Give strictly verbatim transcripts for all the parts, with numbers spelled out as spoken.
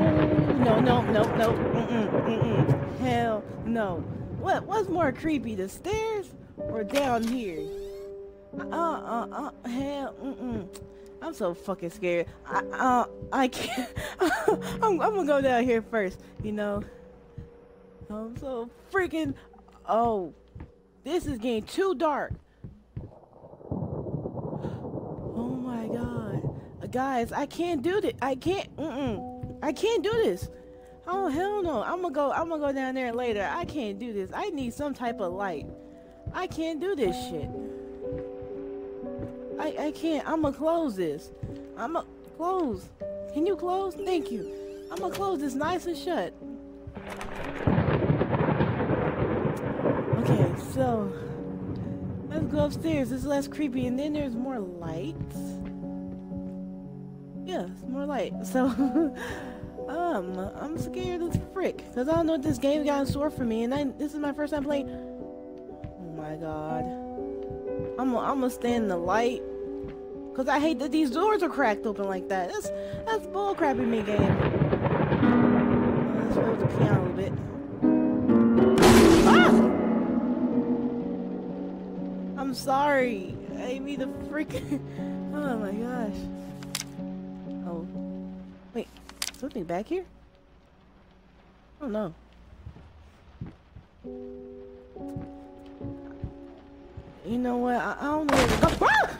No, no, no, no. Mm-mm, mm-mm. Hell no. What? What's more creepy, the stairs or down here? Uh, uh, uh. Hell, mm-mm. I'm so fucking scared. I, uh, I can't. I'm, I'm gonna go down here first. You know. I'm so freaking. Oh, this is getting too dark. Oh my god, guys, I can't do this. I can't. Mm-mm. I can't do this. Oh hell no. I'm gonna go. I'm gonna go down there later. I can't do this. I need some type of light. I can't do this shit. I, I can't. I'm gonna close this. I'm gonna close. Can you close? Thank you. I'm gonna close this nice and shut. Okay, so let's go upstairs. This is less creepy, and then there's more lights. Yeah, more light. So um, I'm scared as frick because I don't know what this game got in store for me, and I, this is my first time playing. Oh my god. I'm gonna stand in the light, cause I hate that these doors are cracked open like that. That's that's bullcrappy me game. Let's roll the piano a little bit. Ah! I'm sorry. I mean the freaking. Oh my gosh. Oh, wait. Something back here? Oh no. You know what? I, I don't know where to go. Ah!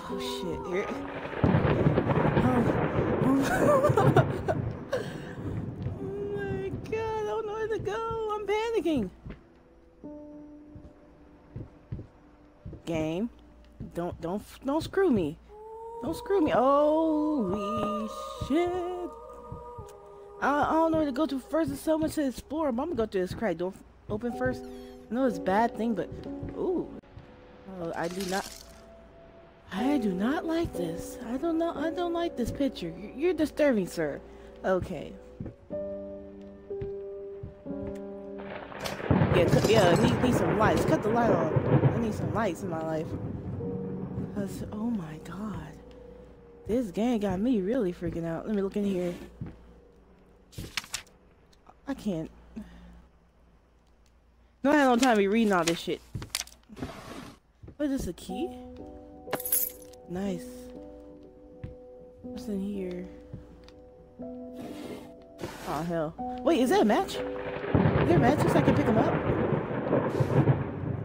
Oh shit! Here. Oh. Oh my god! I don't know where to go. I'm panicking. Game, don't don't don't screw me. Don't screw me. Holy shit! I, I don't know where to go to first. There's so much to explore. But I'm gonna go through this crack door open first. No, it's a bad thing, but ooh, oh, I do not, I do not like this. I don't know, I don't like this picture. You're, you're disturbing, sir. Okay. Yeah, cut, yeah, I need, need some lights. Cut the light off. I need some lights in my life. Cause, oh my god, this game got me really freaking out. Let me look in here. I can't. No, I had no time to be reading all this shit. What is this, a key? Nice. What's in here? Oh hell. Wait, is that a match? Is there matches I can pick them up?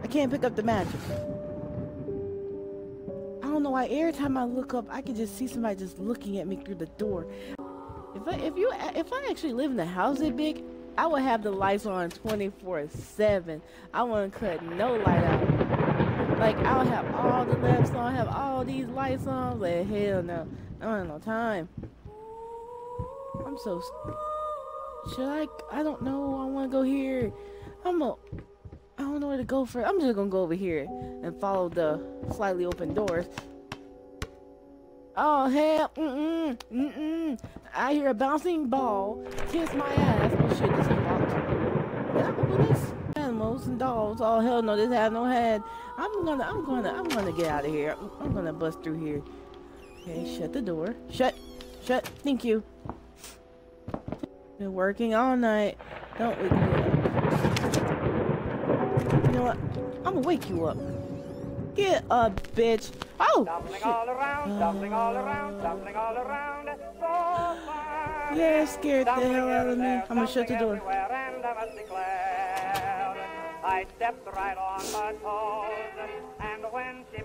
I can't pick up the matches. I don't know why. Every time I look up, I can just see somebody just looking at me through the door. If I, if you, if I actually live in a house that big, I would have the lights on twenty-four seven. I wouldn't cut no light out. Like, I would have all the lamps on, have all these lights on. Like, hell no. I don't have no time. I'm so... Should I... I don't know. I want to go here. I'm a... I don't know where to go for. I'm just going to go over here and follow the slightly open doors. Oh, hell. Mm-mm. Mm-mm. I hear a bouncing ball. Kiss my ass. Oh, shit. This is a ball. Did I open this? Animals and dolls. Oh, hell no. This has no head. I'm gonna, I'm gonna, I'm gonna get out of here. I'm gonna bust through here. Okay, shut the door. Shut. Shut. Thank you. Been working all night. Don't wake me up. You know what? I'm gonna wake you up. Get up, bitch. Oh! Dumpling all around, uh, dumpling all around, dumpling all around. Yeah, scared the hell out of me. I'm gonna shut the door. I, declare, I stepped right on my toes, and when she...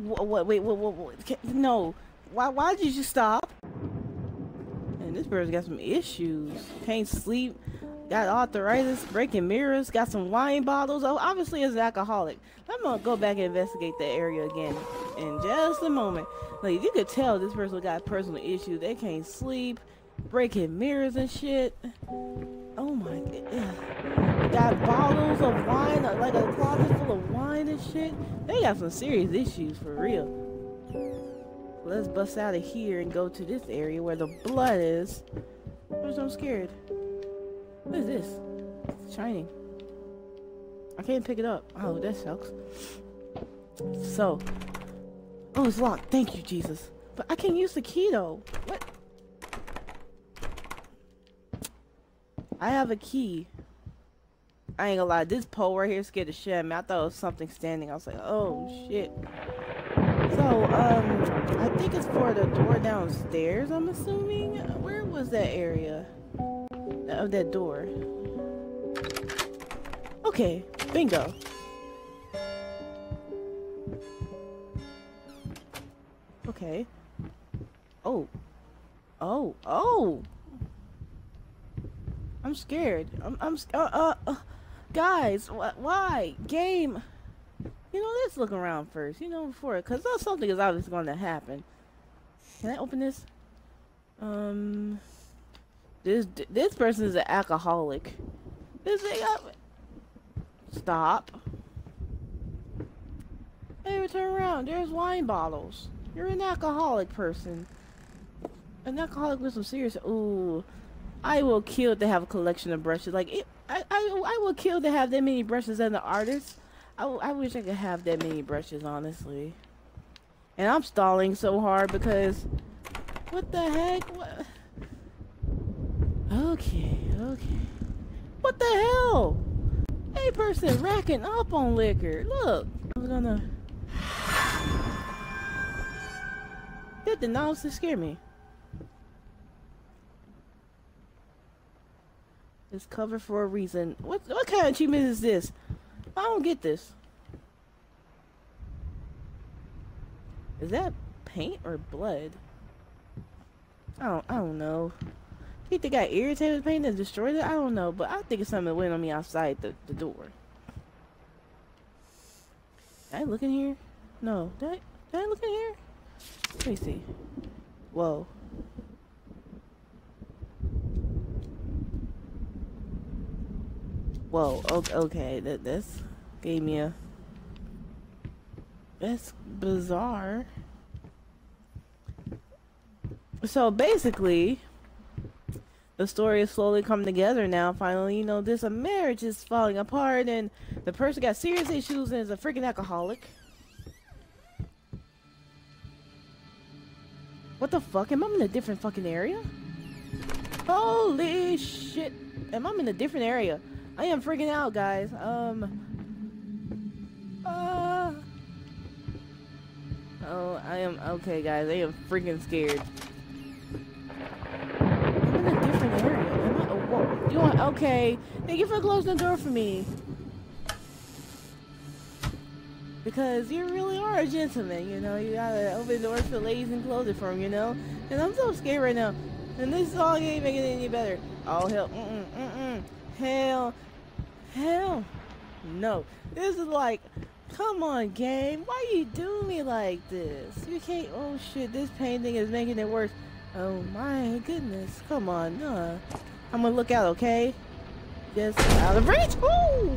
What, what, wait, what, what, what? No. Why, why did you stop? Man, this bird's got some issues. Can't sleep. Got arthritis, breaking mirrors, got some wine bottles. Oh, obviously it's an alcoholic. I'm gonna go back and investigate that area again in just a moment. Like, you could tell this person got personal issues. They can't sleep, breaking mirrors and shit. Oh my god. Got bottles of wine, like a closet full of wine and shit. They got some serious issues for real. Let's bust out of here and go to this area where the blood is. I'm so scared. What is this? It's shiny. I can't pick it up. Oh, that sucks. So. Oh, it's locked. Thank you, Jesus. But I can't use the key though. What? I have a key. I ain't gonna lie, this pole right here scared the shit out of me. I thought it was something standing. I was like, oh shit. So, um, I think it's for the door downstairs, I'm assuming. Where was that area of that door? Okay, bingo. Okay. Oh. Oh. Oh. I'm scared. I'm. I'm. Uh. uh guys, wh why? Game. You know, let's look around first. You know, before it, cause something is obviously going to happen. Can I open this? Um. This. This person is an alcoholic. This thing up. Stop. Hey, turn around. There's wine bottles. You're an alcoholic person. An alcoholic with some serious... Ooh. I will kill to have a collection of brushes. Like, it, I, I, I will kill to have that many brushes as an artist. I, I wish I could have that many brushes, honestly. And I'm stalling so hard because... What the heck? What? Okay, okay. What the hell? Hey, person racking up on liquor. Look. I'm gonna... That did not scare me. It's covered for a reason. What what kind of achievement is this? I don't get this. Is that paint or blood? I don't I don't know. You think I irritated with paint and destroyed it? I don't know, but I think it's something that went on me outside the, the door. Did I look in here? No. Did I, did I look in here? Let me see. Whoa. Whoa. Okay. okay. That this gave me a. That's bizarre. So basically, the story is slowly coming together now. Finally, you know, this a marriage is falling apart, and the person got serious issues and is a freaking alcoholic. What the fuck? Am I in a different fucking area? Holy shit. Am I in a different area? I am freaking out, guys. Um. Uh. Oh, I am. Okay, guys. I am freaking scared. I'm in a different area. Am I? Oh, whoa. You want. Okay. Thank you for closing the door for me. Because you really are a gentleman, you know. You gotta open the door for ladies and close it for them, you know. And I'm so scared right now. And this song ain't making it any better. Oh, hell. Mm-mm, mm-mm. Hell. Hell. No. This is like, come on, game. Why you do me like this? You can't, oh, shit. This painting is making it worse. Oh, my goodness. Come on. No. I'm gonna look out, okay? Just out of reach. Ooh.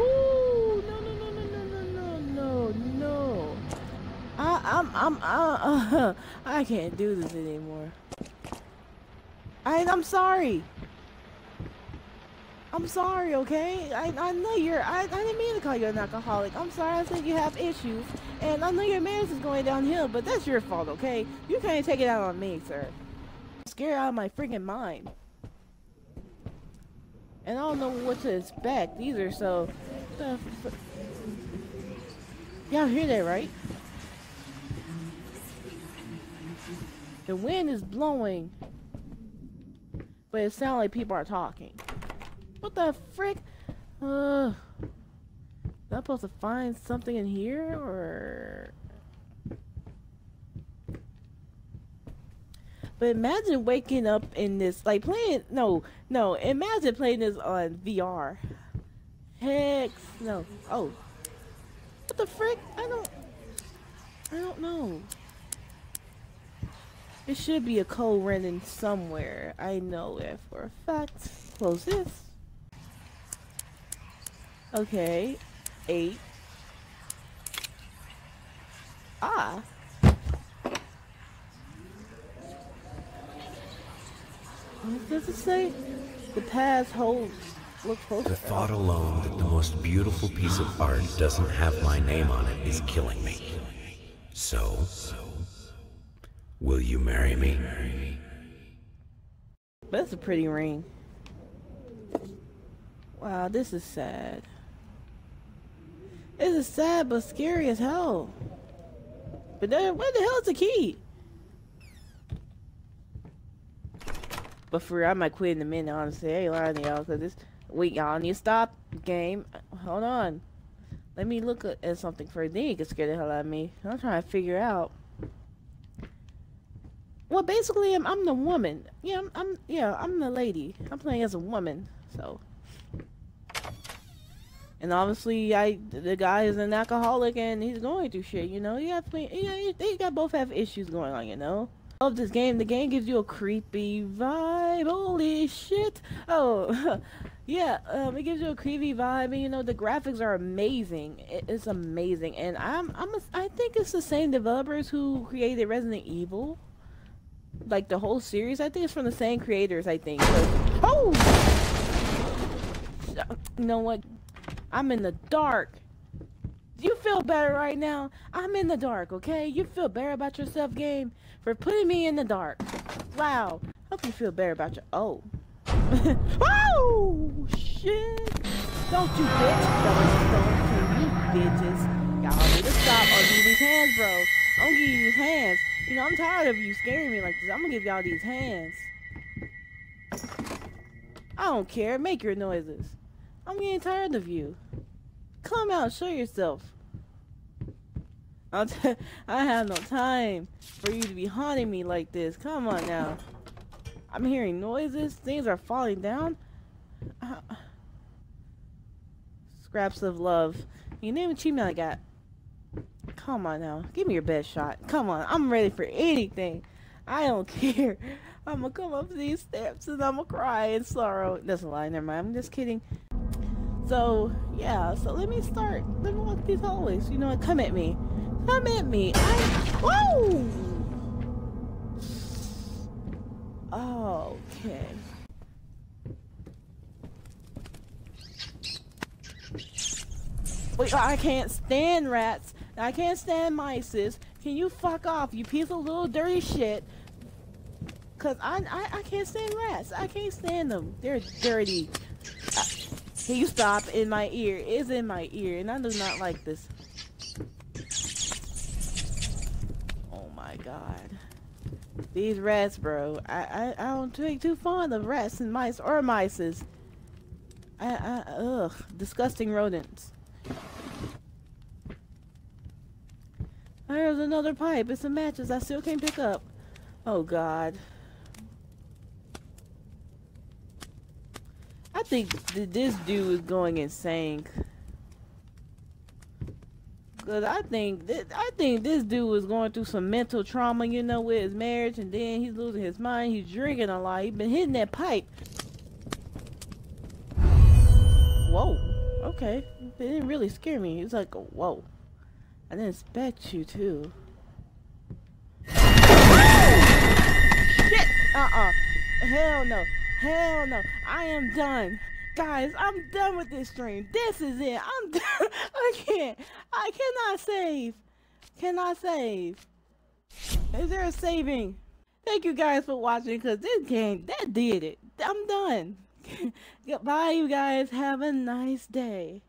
Ooh. I, I'm, I'm, uh, uh, I can't do this anymore. I, I'm sorry. I'm sorry, okay? I, I know you're, I, I didn't mean to call you an alcoholic. I'm sorry, I said you have issues. And I know your marriage is going downhill, but that's your fault, okay? You can't take it out on me, sir. I'm scared out of my freaking mind. And I don't know what to expect either, so... Uh, y'all hear that, right? The wind is blowing, but it sounds like people are talking. What the frick? Uh, am I supposed to find something in here, or? But imagine waking up in this, like playing. No, no. Imagine playing this on V R. Heck, no. Oh, what the frick? I don't. I don't know. It should be a code running somewhere. I know it for a fact. Close this. Okay. Eight. Ah. What does it say? The past holds. Look closer. The thought alone that the most beautiful piece of art doesn't have my name on it is killing me. So, Will you marry me? That's a pretty ring. Wow, this is sad. This is sad but scary as hell. But then, where the hell is the key? But for real, I might quit in a minute, honestly. I ain't lying to y'all, because this... Wait, y'all need to stop, game. Hold on. Let me look at something first. Then you can scare the hell out of me. I'm trying to figure out. Well, basically, I'm, I'm the woman. Yeah, I'm, I'm... Yeah, I'm the lady. I'm playing as a woman, so... And obviously, I the guy is an alcoholic and he's going through shit, you know? You got to, you got, they got both have issues going on, you know? I love this game. The game gives you a creepy vibe. Holy shit. Oh, yeah. Um, it gives you a creepy vibe. And, you know, the graphics are amazing. It, it's amazing. And I'm, I'm a, I think it's the same developers who created Resident Evil. Like, the whole series. I think it's from the same creators, I think. So, oh! You know what? I'm in the dark. You feel better right now? I'm in the dark, okay? You feel better about yourself, game, for putting me in the dark. Wow. Hope you feel better about your... Oh. Oh, shit. Don't you, bitch. Don't, don't you, bitches. Y'all need to stop. I'll give you these hands, bro. I'm gonna give you these hands. You know, I'm tired of you scaring me like this. I'm gonna give y'all these hands. I don't care. Make your noises. I'm getting tired of you. Come out, show yourself. I'll t I have no time for you to be haunting me like this. Come on now. I'm hearing noises. Things are falling down. Uh, scraps of love. You name it, cheap I got. Come on now. Give me your best shot. Come on. I'm ready for anything. I don't care. I'm gonna come up these steps and I'm gonna cry in sorrow. That's a lie. Never mind. I'm just kidding. So, yeah, so let me start. Let me walk these hallways. You know what? Come at me. Come at me. I. Whoa! Oh, okay. Wait, I can't stand rats. I can't stand mices. Can you fuck off, you piece of little dirty shit? Because I, I, I can't stand rats. I can't stand them. They're dirty. I, Can you stop in my ear? It's in my ear, and I do not like this. Oh my god. These rats, bro. I, I, I don't take too fond of rats and mice or mices. I, I, ugh. Disgusting rodents. There's another pipe. It's some matches I still can't pick up. Oh god. I think th this dude is going insane. Cause I think th I think this dude was going through some mental trauma, you know, with his marriage, and then he's losing his mind. He's drinking a lot. He's been hitting that pipe. Whoa. Okay. It didn't really scare me. It was like, whoa. I didn't expect you to. Oh! Shit. Uh-uh. Hell no. Hell no, I am done. Guys, I'm done with this stream. This is it. I'm done. I can't. I cannot save. Cannot save. Is there a saving? Thank you guys for watching, because this game, that did it. I'm done. Goodbye, you guys. Have a nice day.